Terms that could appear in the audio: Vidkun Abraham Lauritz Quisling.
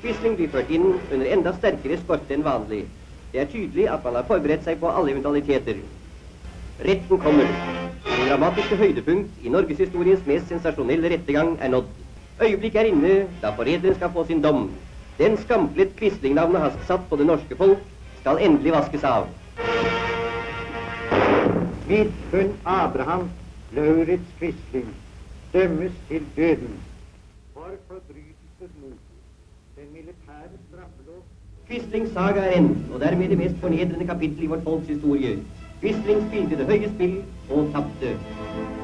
Quisling byførte inn under enda sterkere skorte enn vanlig. Det er tydelig at man har forberedt seg på alle eventualiteter. Retten kommer. Den dramatiske høydepunkt i norgeshistoriens mest sensasjonelle rettegang er nådd. Øyeblikket er inne da forræderen skal få sin dom. Den skamplett Quisling-navnet har satt på det norske folk skal endelig vaskes av. Vidkun Abraham Lauritz Quisling dømmes til døden for forbrytelser mot den militære straffelov. Quislings saga er endt, og dermed det mest fornedrende kapittel i vårt folks historie. Quisling spilte det høye spill og tapte.